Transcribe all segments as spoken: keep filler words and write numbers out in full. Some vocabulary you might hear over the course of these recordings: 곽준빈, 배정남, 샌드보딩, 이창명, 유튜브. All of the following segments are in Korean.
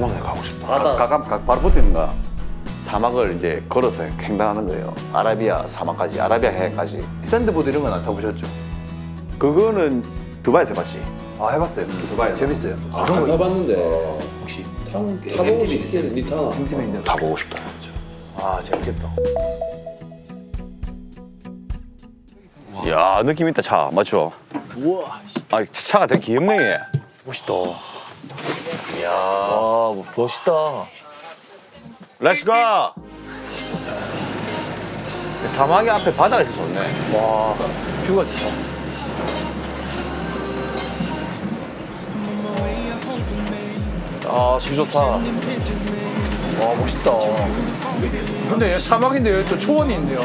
사막에 가고 싶다. 가, 가, 가, 가, 바로 붙어 있는 거야. 사막을 이제 걸어서 횡단하는 거예요. 아라비아 사막까지, 아라비아 해까지. 샌드보드 이런 건 안 타보셨죠? 그거는 두바이에서 해봤지. 아, 해봤어요. 음, 두바이에서. 재밌어요. 아, 안 타봤는데. 혹시 타보고 싶겠는데, 니 타나? 타보고 싶다. 아, 재밌겠다. 이야, 느낌 있다, 차. 맞죠? 우와. 아, 차가 되게 귀엽네. 멋있다. 이야, 와, 멋있다. 렛츠 고! 사막이 앞에 바다가 있어서 좋네. 와, 뷰가 좋다. 아, 뷰 좋다. 와, 멋있다. 근데 얘 사막인데 여기 또 초원이 있네요.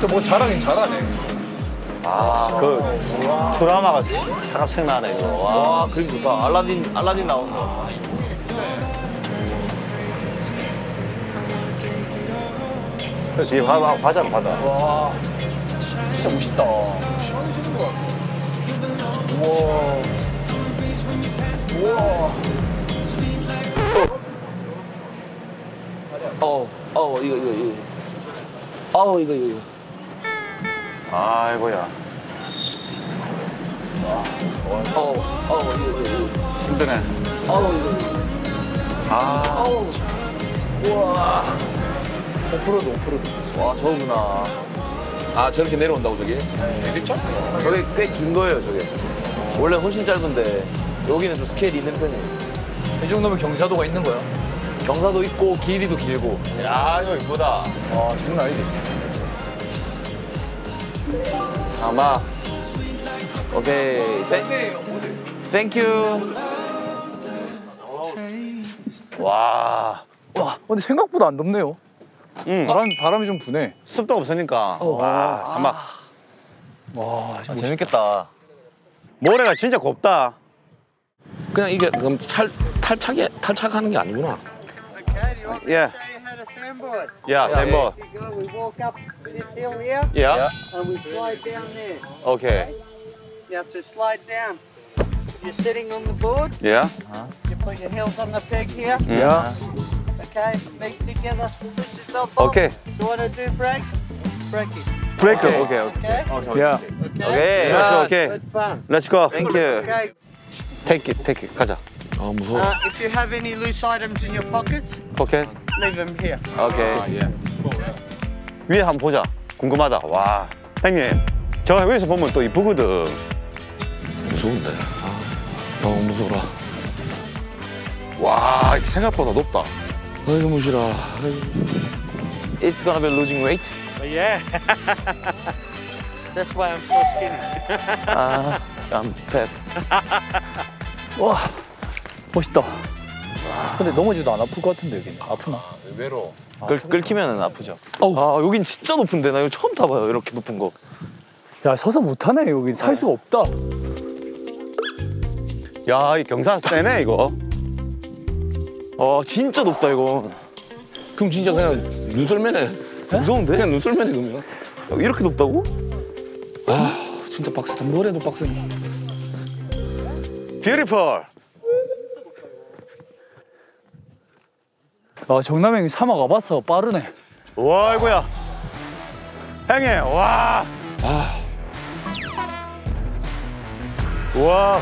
또 뭐 잘하긴 잘하네. 아, 그 드라마가 생각나네, 이거. 와, 그림 좋다. 알라딘, 알라딘 나온 거. 뒤에 바다, 바다, 바다. 와, 진짜 멋있다. 우와. 우와. 어, 어, 이거, 이거, 이거. 아우, 이거, 이거, 이거. 아이고야. 어우, 어우, 이거, 이거. 힘드네. 아우, 이거, 이거. 아. 아우. 우와. 오프로드, 오프로드. 와, 저거구나. 아, 저렇게 내려온다고, 저게? 되게 짧네요. 저게 꽤 긴 거예요, 저게. 원래 훨씬 짧은데, 여기는 좀 스케일이 있는 편이에요. 이 정도면 경사도가 있는 거야? 경사도 있고, 길이도 길고. 야, 이거 이쁘다. 와, 장난 아니지? 사막. 오케이. 땡큐. 와. 와, 근데 생각보다 안 덥네요. 응. 바람, 바람이 좀 부네. 습도 없으니까. 어, 와, 사막. 와, 아, 재밌겠다. 모래가 진짜 곱다. 그냥 이게 그럼 탈, 탈착에, 탈착하는 게 아니구나. 예. 야, 샌보드. 예. 오케이. You have to slide down. You're sitting on the board. Yeah. You put your heels on the peg here. Yeah. Okay, feet together, push yourself up. Okay. Do you want to do break? Breaking. Breaker, okay, okay. Okay. Yeah. Okay. Yes, okay. Good fun. Let's go. Thank you. Okay. Take it, take it. 가자. 아, 무서워. Uh, if you have any loose items in your pockets, okay. Leave them here. Okay. 아, yeah. 위에 한번 보자. 궁금하다. 와, 형님, 저 위에서 보면 또 이쁘거든. 무서운데. 아, 너무 무서워라. 와, 생각보다 높다. 아이고 무시라. It's gonna be losing weight. Yeah. That's why I'm so skinny. Ah, I'm fat. 와, 멋있다. 근데 넘어지도 안 아플 것 같은데 여기는. 아프나? 의외로. 끌 끌키면은 아프죠. 아, 여긴 진짜 높은데 나 이거 처음 타봐요 이렇게 높은 거. 야, 서서 못하네 여기. 살 수가 없다. 야, 이 경사 세네 이거. 아, 진짜 높다 이거. 그럼 진짜 그냥 눈썰매네. 무서운데? 그냥 눈썰매네 그러면. 이렇게 높다고? 아, 진짜 빡세다. 뭐래도 빡세네. 뷰티풀. 아, 정남이 사막 와봤어. 빠르네. 와, 이거야. 형님, 와. 아. 와.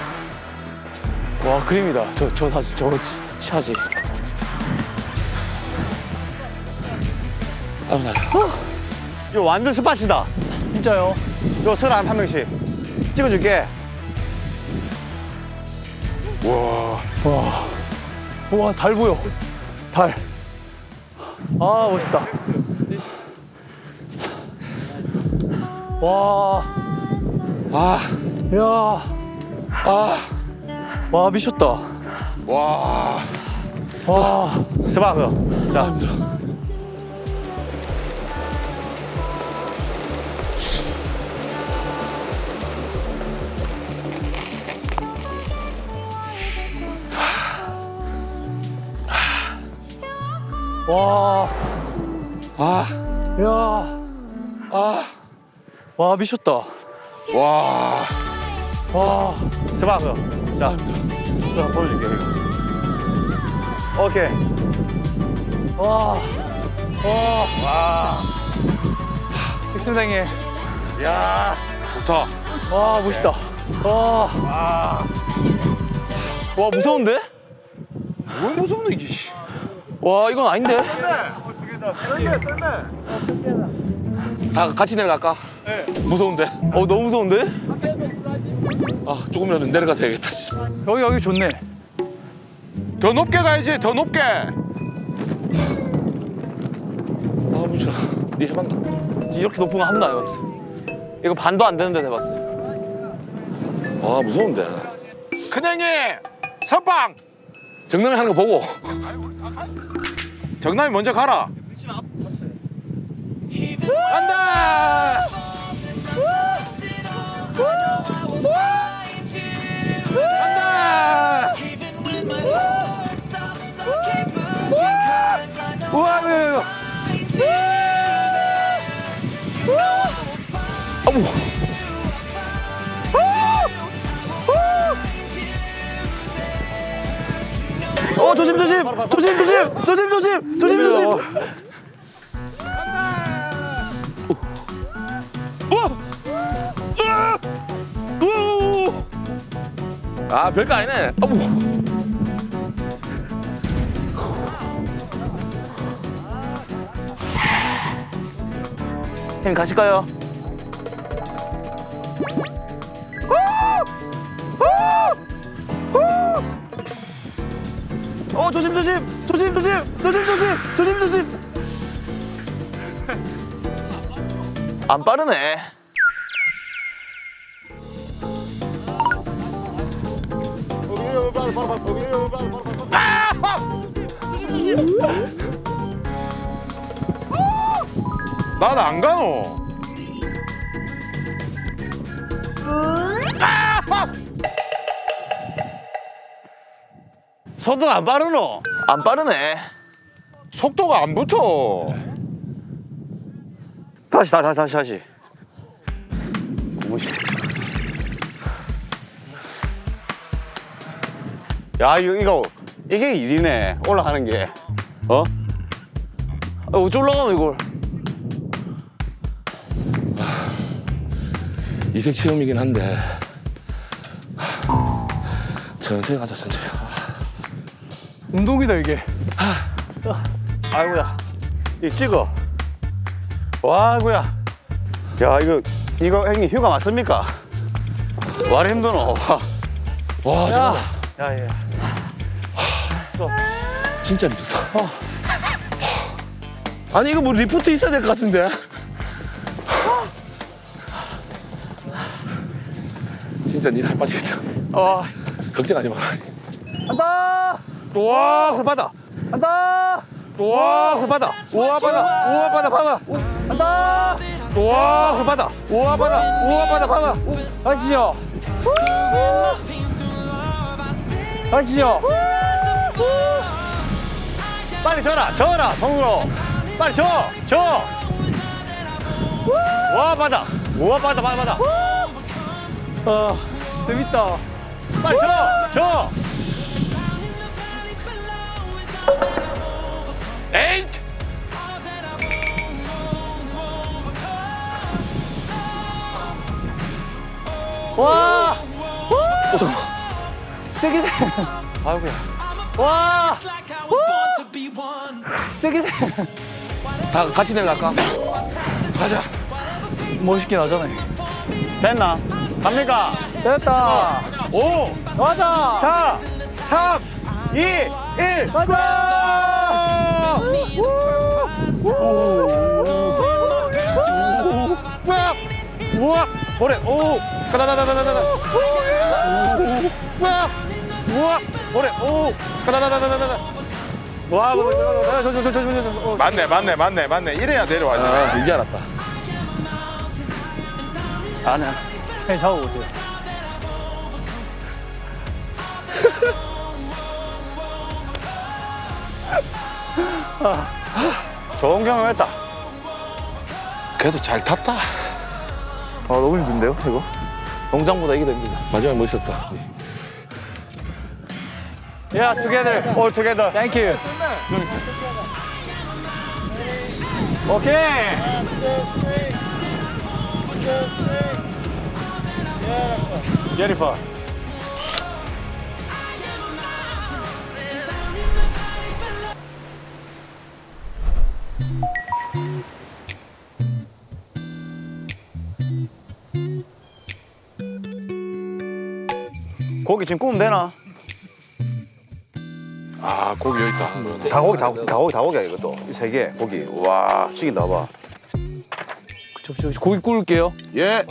와, 그림이다. 저, 저 사진, 저거 샷이. 아우, 날아. 이거 완전 스팟이다. 진짜요? 이거 사람 한 명씩 찍어줄게. 와. 와. 와, 달 보여. 달. 아, 멋있다. 와. 아. 야. 아. 와, 미쳤다. 와. 와. 스마트. 자. 아, 와, 아, 야, 아, 와, 미쳤다. 와, 와, 스마트. 자, 자, 보여줄게. 오케이. 와. 와. 와. 백승당이에. 야, 좋다. 와, 멋있다. 와. 와. 와, 무서운데? 뭘 무서운데 이게? 와, 이건 아닌데. 다 같이 내려갈까? 네. 무서운데? 어, 너무 무서운데? 아, 조금이라도 내려가서 해야겠다. 여기, 여기 좋네. 더 높게 가야지, 더 높게. 아, 무시라. 니 해봤나? 이렇게 높은 거 한 번도 안 해봤어. 이거 반도 안 되는데 해봤어. 아, 무서운데. 큰형이 선빵! 정남이 하는 거 보고. 정남이 먼저 가라. 간다! 간다! 우와! 아우! 어, 조심 조심! 조심 조심! 조심 조심! 조심 조심! 아, 별거 아니네. 어우. 형님 가실까요? 어, 조심 조심. 조심 조심. 조심 조심. 조심 조심. 안 빠르네. 난 안 가노. 속도 안 빠르노? 안 빠르네. 속도가 안 붙어. 다시 다시 다시 다시. 야, 이거, 이거 이게 일이네. 올라가는 게. 어? 아, 어째 올라가노 이걸? 이색 체험이긴 한데 천천히 가자, 천천히. 운동이다 이게. 아이고야, 이거 찍어. 와, 아이고야. 야, 이거 이거 형님 휴가 맞습니까? 와, 힘드노. 와, 잠깐만. 야, 야, 야. 하, 진짜 힘들다. 어. 아니, 이거 뭐 리프트 있어야 될 것 같은데? 진짜 니 살 빠지겠다. 어. 걱정하지 마라. 간다! 우와, 그 바다! 간다! 우와, 그 바다! 우와, 바다! 우와, 바다, 바다! 간다! 우와, 그 바다! 우와, 바다! 우와, 바다, 바다! 가시죠! 가시죠! 빨리 져라! 져라! 손으로! 빨리 져! 져! 우와, 바다! 우와, 바다, 바다, 바다! 아, 재밌다. 빨리 줘! 줘! 에잇! 와! 오, 잠깐만. 세게 세. 아이고야. 와! 세게 세. 다 같이 내려갈까? 가자. 멋있게 나잖아요. 됐나? 갑니까? 됐다. 오, 맞아. 사, 삼, 이, 일, 맞아. 우와, 오래. 오, 가다다다다다다. 우와, 오래. 오, 가다다다다다다. 와, 저저저저저. 맞네, 맞네, 맞네, 맞네. 이래야 내려와지. 아, 이제 알았다. 아니야. 네, 잡아보세요. 아, 좋은 경험했다. 그래도 잘 탔다. 아, 너무 힘든데요, 이거? 농장보다 이게 더 힘들다. 마지막에 멋있었다. Yeah, together. All together. Thank you. Okay. Beautiful. 고기 지금 구우면 되나? 아, 고기 여기 있다. 다 고기, 다, 다 고기, 다 고기야, 이것도. 이 세 개, 고기. 와, 튀긴다, 봐. 저, 저, 저, 고기 구울게요. 예.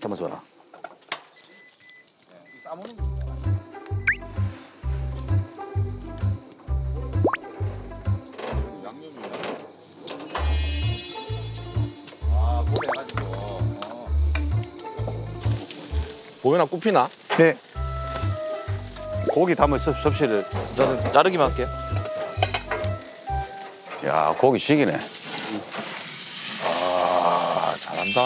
잠깐만, 소연아. 보연아, 굽히나? 네. 고기 담을 접, 접시를 저는 자르기만 할게요. 야, 고기 죽이네. 아, 잘한다.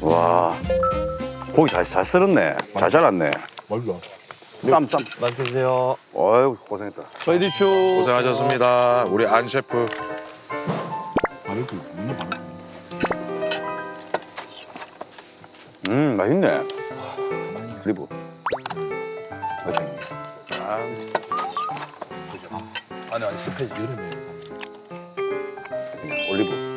와, 고기 잘, 잘 썰었네. 잘 자랐네. 맛있어. 쌈, 쌈. 맛있게 드세요. 아유, 고생했다. 저희들쇼. 고생하셨습니다. 우리 안 셰프. 음, 맛있네. 그리고. 아니, 아니, 스페이지 여름에. 올리브.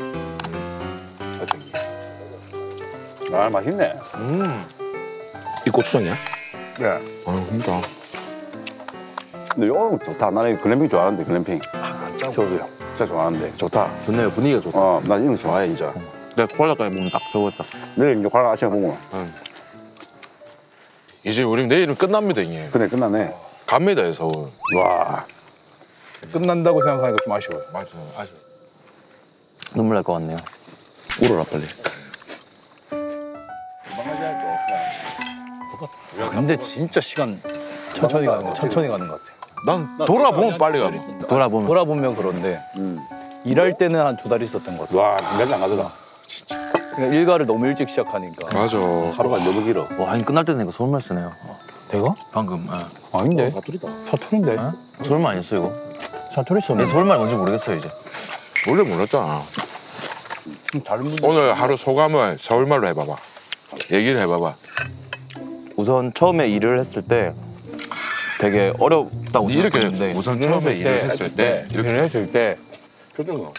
아, 맛있네. 음. 이 고추장이야? 네. 아, 진짜. 근데 이거 좋다. 나는 글램핑 좋아하는데, 글램핑. 아, 안 짜고. 저도요. 진짜 좋아하는데. 좋다. 좋네요. 분위기가 좋다. 어, 난 이런 거 좋아해, 진짜. 내가 콜라까지 먹으면 딱 좋았다. 내일 이제 콜라 아침에 먹으면. 응. 이제 우리 내일은 끝납니다, 이게. 그래, 끝나네. 갑니다, 서울. 와. 끝난다고 생각하니까 좀 아쉬워요. 맞아요, 아쉬워. 눈물 날 것 같네요. 울어라 빨리. 근데 진짜 시간 천천히 가는 거, 천천히 가는 것 같아. 난 돌아보면 빨리 가는 거. 돌아보면 돌아보면 그런데 음. 일할 때는 한 두 달 있었던 것 같아. 와, 일까지 안 가더라. 진짜. 그러니까 일과를 너무 일찍 시작하니까. 맞아. 하루가 너무 길어. 와, 아니 끝날 때는 내가 소름을 쓰네요. 내가? 방금. 예. 아닌데. 사투리다. 사투리인데. 소름 안 했어 이거. 사투리 썼네. 소름만 뭔지 모르겠어요 이제. 원래 몰랐잖아. 다른 오늘 하루 소감을 서울말로 해봐봐. 얘기를 해봐봐. 우선 처음에 일을 했을 때 되게 어렵다고 생각했는데 우선 처음에 일을 했을 때 일을 했을 때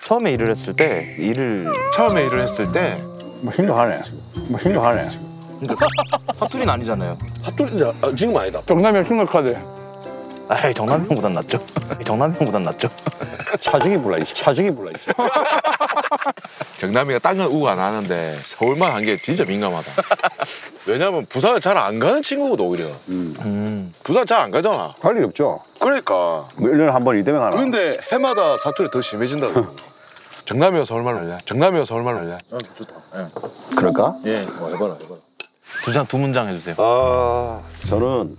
처음에 일을 했을 때 일을 처음에 일을 했을 때 뭐 힘들어하네. 뭐 힘들어하네. 사투리는 아니잖아요. 사투리는 아, 지금 아니다. 정남이형 심각하대. 아이, 정남이형보단 낫죠. 정남이형보단 낫죠. 차중이 몰라, 이 차중이 몰라, 이 정남이가 딴 건 우고 안 하는데 서울만 한 게 진짜 민감하다. 왜냐면 부산을 잘 안 가는 친구거든, 오히려. 음. 음. 부산 잘 안 가잖아. 갈 일이 없죠. 그러니까. 뭐 일 년에 한 번 이 때문에 가나. 근데 해마다 사투리 더 심해진다고. 정남이가 서울말로 할래. 정남이가 서울말로 할래. 아, 좋다. 예. 그럴까? 예, 어, 해봐라, 해봐라. 두 장, 두 문장 해주세요. 아, 저는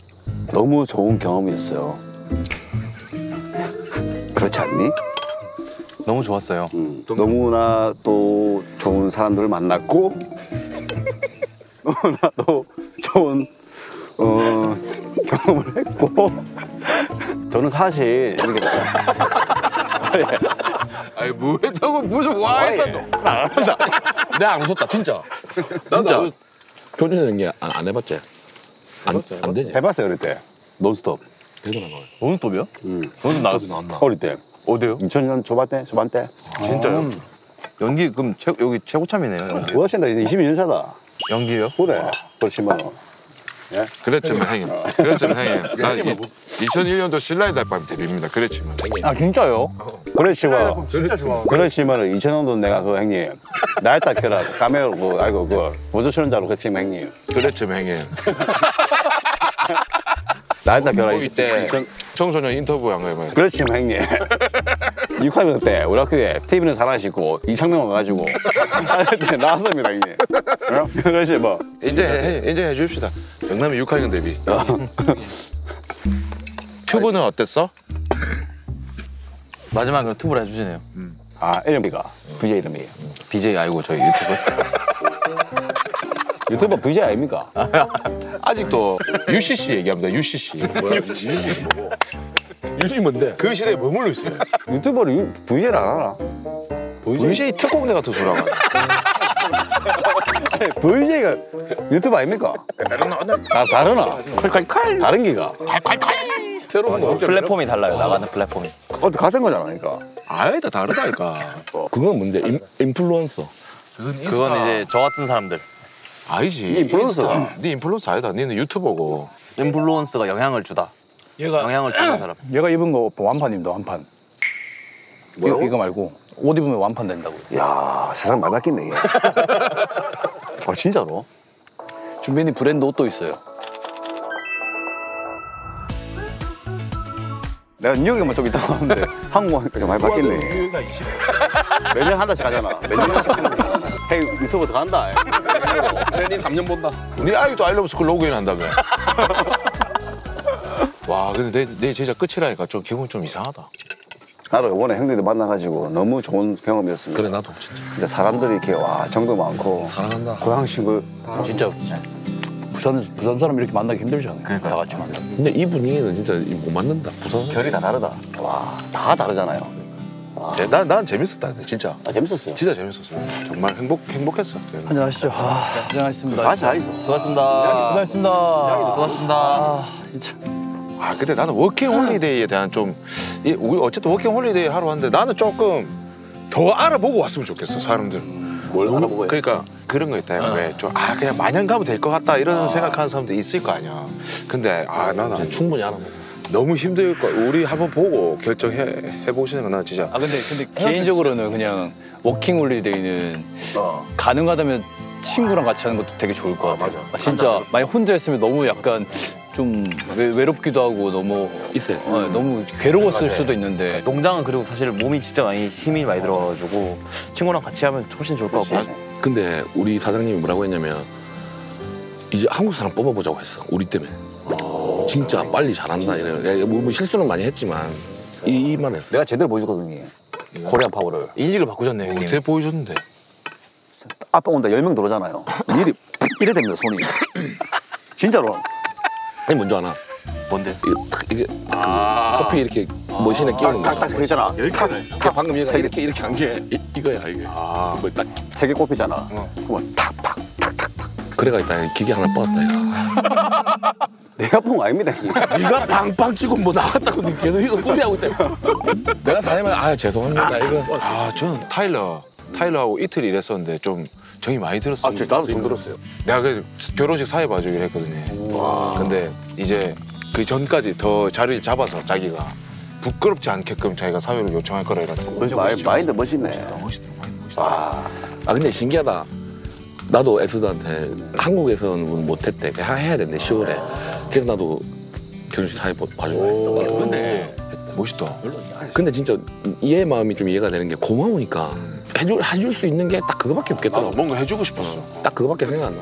너무 좋은 경험이었어요. 그렇지 않니? 너무 좋았어요. 응. 너무나 또 좋은 사람들을 만났고 너무나 또 좋은 어, 경험을 했고 저는 사실 이렇게 아니 뭐 했다고 무슨 와 했어 너? 안 한다. 내가 안 웃었다 진짜. 진짜. 조준이 형이 안, 안 해봤지? 안, 해봤어요, 안 되냐? 해봤어요, 어릴 때. 논스톱. 대단한 거예요. 논스톱이요? 응. 논스톱 나왔어. 안 나. 어릴 때. 어디요? 이천 년 초반 때, 초반 때. 아 진짜요? 연기 그럼 최, 여기 최고참이네요. 연기. 훨씬 더 이십이 년 차다. 연기요? 그래. 아. 그렇지만. 예? 그랬지만 형님. 아. 그랬지만 형님. 나 이, 이천일 년도 신라의 달밤 데뷔입니다. 그랬지만. 아 진짜요? 어. 그렇지만 그래, 진짜 좋아. 그렇지만 이천 원도 내가 그 형님 나였다 켜라 까메오 그 아이고 그 보조치는 자로 그치면 형님. 그렇죠 형님. 나였다 켜라 이때 청소년 인터뷰한 거예요. 그렇지만 형님. 육 학년 때 우리 학교에 티비는 사라지고 이창명 와가지고 나왔습니다 형님. 그렇지 뭐 이제 해, 이제 해줍시다. 정남이 육 학년 데뷔. 튜브는 어땠어? 마지막으로 튜브로 해주시네요. 음. 아, 이름이가 비제이 이름이에요. 비제이 아니고 저희 유튜브. 유튜버 비제이 아닙니까? 아직도 유씨씨 얘기합니다. 유씨씨. 뭐야? 유씨씨 뭐고? 유씨씨 뭔데? 그 시대에 머물러 있어요. 유튜버를 비제이를 안 하나? 비제이 특공대 같은 소리 하고. 비제이가 유튜버 아닙니까? 다르나? 아, 다르나? 칼칼칼. 다른 기가. 칼칼칼. 새로운 거. 플랫폼이 달라요. 아. 나가는 플랫폼이. 어, 같은 거잖아, 그러니까. 아예 다 다르다니까. 그건 뭔데? 임, 인플루언서. 그건 이제 저 같은 사람들. 아니지. 네 인플루언서가. 네 인플루언서 아니다. 니는 유튜버고. 인플루언서가 영향을 주다. 얘가 영향을 주는 사람. 얘가 입은 거 완판입니다. 완판. 뭐요? 이거, 이거 말고 옷 입으면 완판 된다고. 야, 세상 많이 바뀌네. 아, 진짜로? 준빈이 브랜드 옷도 있어요. 내가 뉴욕에만 좀 있다고 하는데 한국은 그렇게 많이 바뀌네. 매년 한 달씩 가잖아. 매년 한 달씩 가잖아. 헤이 유튜브 더 간다. 네 삼 년 본다. 네 아이도 아이 러브 스쿨 로그인 한다며. 와 근데 내, 내 제작 끝이라니까 좀 기분 좀 이상하다. 나도 이번에 형들이 만나가지고 너무 좋은 경험이었습니다. 그래 나도 진짜. 진짜 사람들이 이렇게 와 정도 많고 사랑한다. 고향 친구 진짜. 부산, 부산 사람 이렇게 만나기 힘들잖아요. 그러니까. 다 같이 만나. 근데 이 분위기는 진짜 못 맞는다. 부산 결이 다 다르다. 와, 다 다르잖아요. 난, 난 재밌었다. 진짜. 아, 재밌었어요. 진짜 재밌었어요. 네. 정말 행복 행복했어. 한잔 하시죠. 한잔 하겠습니다. 다시 하이소. 고맙습니다. 고맙습니다. 고맙습니다. 아, 진짜. 아, 근데 나는 워킹 홀리데이에 대한 좀 이, 어쨌든 워킹 홀리데이 하러 왔는데 나는 조금 더 알아보고 왔으면 좋겠어, 사람들. 뭘 알아보고 그러니까 그런 거 있다. 어. 왜 좀 아 그냥 마냥 가면 될 것 같다 이런 아. 생각하는 사람도 있을 거 아니야. 근데 아 나는 충분히 알아보고 너무 힘들 거. 우리 한번 보고 결정해 보시는 거 난 진짜. 아 근데 근데 개인적으로는 그냥 워킹 홀리데이는 어. 가능하다면 친구랑 같이 하는 것도 되게 좋을 것 같아. 아, 맞아. 아, 진짜 만약 혼자 있으면 너무 약간 좀 외롭기도 하고 너무 있어요. 어, 음. 너무 괴로웠을 맞아. 수도 있는데 농장은 그리고 사실 몸이 진짜 많이 힘이 많이 들어가가지고 친구랑 같이 하면 훨씬 좋을 것 같고. 근데 우리 사장님이 뭐라고 했냐면 이제 한국 사람 뽑아보자고 했어. 우리 때문에. 오, 진짜 그래. 빨리 잘한다. 이래. 뭐, 뭐 실수는 많이 했지만 이, 이만 했어. 내가 제대로 보여줬거든요. 음. 코리안 파워를. 인식을 바꾸셨네요. 어, 제대로 보여줬는데. 아빠 온다 열 명 들어오잖아요. 일이 이래 됩니다 손이. 진짜로. 아니 뭔지 아나? 뭔데? 이게, 이게 아 커피 이렇게 아 머신에 끼우는 거야. 딱딱 그랬잖아. 방금 얘가 이렇게 이렇게 한 게 이거야 이게. 아 뭐 딱 세 개 꼽히잖아. 어. 그만 탁탁 탁탁탁. 그래가 있다. 기계 하나 빠졌다. 야. 내가 뽕 아닙니다. 네가 방방 치고 뭐 나왔다고 계속 이거 꾸미하고 있다. 내가 다니면 아 죄송합니다 이거. 아 저는 타일러 타일러하고 이틀 일했었는데 좀. 정이 많이 들었어요. 아, 저, 나도 좀 들었어요. 내가 그래서 결혼식 사회 봐주기로 했거든요. 와. 근데 이제 그 전까지 더 자리를 잡아서 자기가 부끄럽지 않게끔 자기가 사회를 요청할 거라 해가지고. 마인드 멋있네. 멋있다, 멋있다, 멋있다. 와. 아, 근데 신기하다. 나도 에스더한테 한국에서는 못했대. 그냥 해야 된대, 시월에. 그래서 나도 결혼식 사회 봐주기로 했어. 그런데 멋있다. 근데 진짜 얘 마음이 좀 이해가 되는 게 고마우니까. 해줄, 해줄 수 있는 게 딱 그거밖에 없겠더라고. 뭔가 해주고 싶었어. 어, 딱 그거밖에 생각 안 나.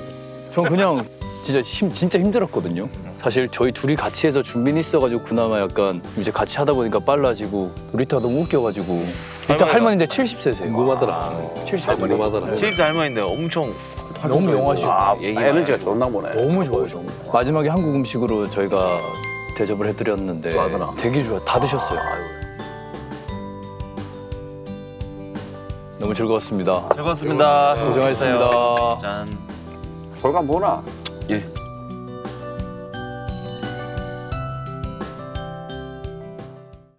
전 그냥 진짜 힘 진짜 힘들었거든요. 사실 저희 둘이 같이 해서 준비는 있어가지고 그나마 약간 이제 같이 하다 보니까 빨라지고 리타가 너무 웃겨가지고 리타 할머니인데 칠십 세세요. 궁금하더라. 아, 칠십 세 궁금하더라. 칠십 세 할머니인데 엄청 너무 영화시고 아, 에너지가 좋나 보네. 너무 좋아요 정말. 마지막에 한국 음식으로 저희가 대접을 해드렸는데 좋아하더라. 되게 좋아. 다 드셨어요. 아유. 너무 즐거웠습니다. 즐거웠습니다. 고생하셨습니다. 짠. 결과 뭐나? 예.